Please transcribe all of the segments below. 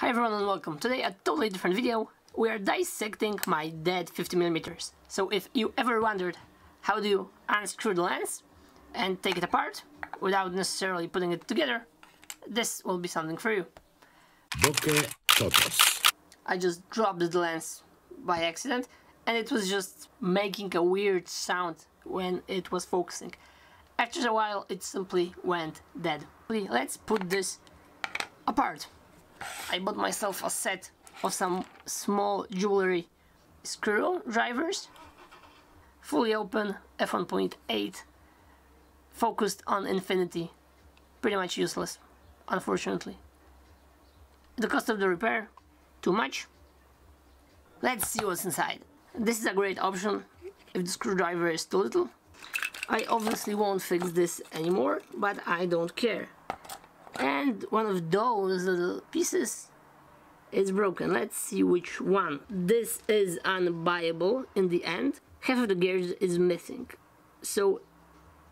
Hi everyone and welcome. Today a totally different video. We are dissecting my dead 50mm. So if you ever wondered how do you unscrew the lens and take it apart without necessarily putting it together, this will be something for you. I just dropped the lens by accident and it was just making a weird sound when it was focusing. After a while it simply went dead. Let's put this apart. I bought myself a set of some small jewelry screwdrivers, fully open, f1.8, focused on infinity, pretty much useless, unfortunately. The cost of the repair, too much. Let's see what's inside. This is a great option if the screwdriver is too little. I obviously won't fix this anymore, but I don't care. And one of those little pieces is broken. Let's see which one. This is unbuyable in the end. Half of the gauge is missing, so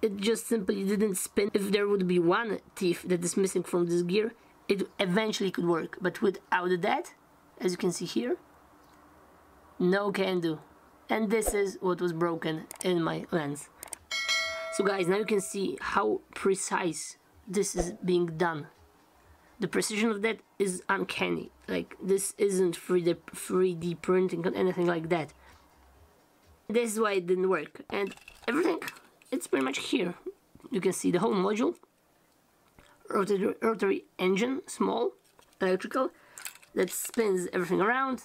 it just simply didn't spin. If there would be one teeth that is missing from this gear, it eventually could work, but without that, as you can see here, no can do. And this is what was broken in my lens. So guys, now you can see how precise this is being done. The precision of that is uncanny. Like, this isn't 3D printing or anything like that. This is why it didn't work. And everything, it's pretty much here. You can see the whole module, rotary engine, small, electrical, that spins everything around.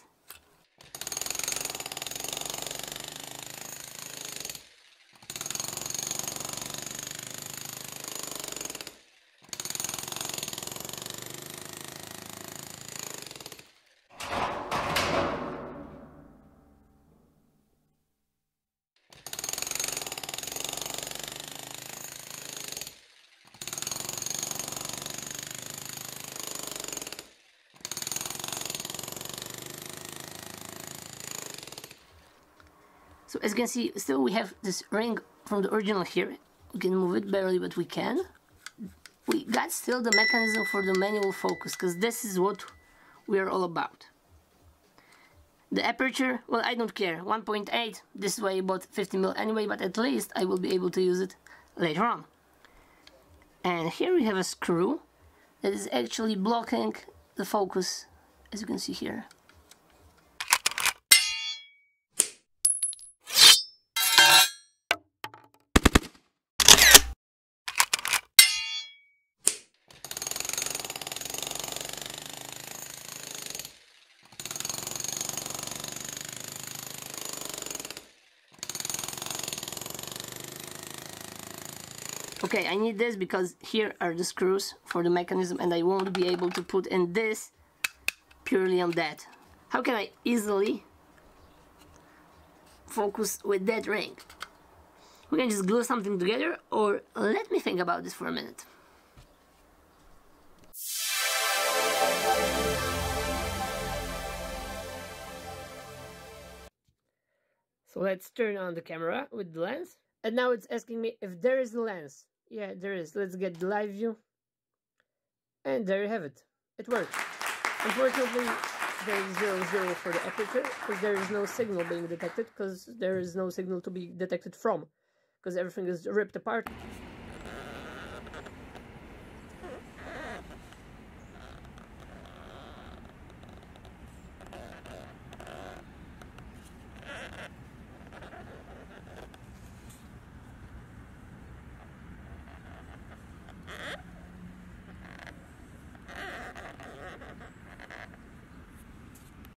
So as you can see, still we have this ring from the original here. We can move it barely, but we can. We got still the mechanism for the manual focus, because this is what we are all about. The aperture, well, I don't care. 1.8, this way I bought 50mm anyway, but at least I will be able to use it later on. And here we have a screw that is actually blocking the focus, as you can see here. Okay, I need this because here are the screws for the mechanism and I won't be able to put in this purely on that. How can I easily focus with that ring? We can just glue something together, or let me think about this for a minute. So let's turn on the camera with the lens. And now it's asking me if there is a lens. Yeah, there is. Let's get the live view. And there you have it. It worked. Unfortunately, there is 0,0 for the aperture, because there is no signal being detected, because there is no signal to be detected from, because everything is ripped apart.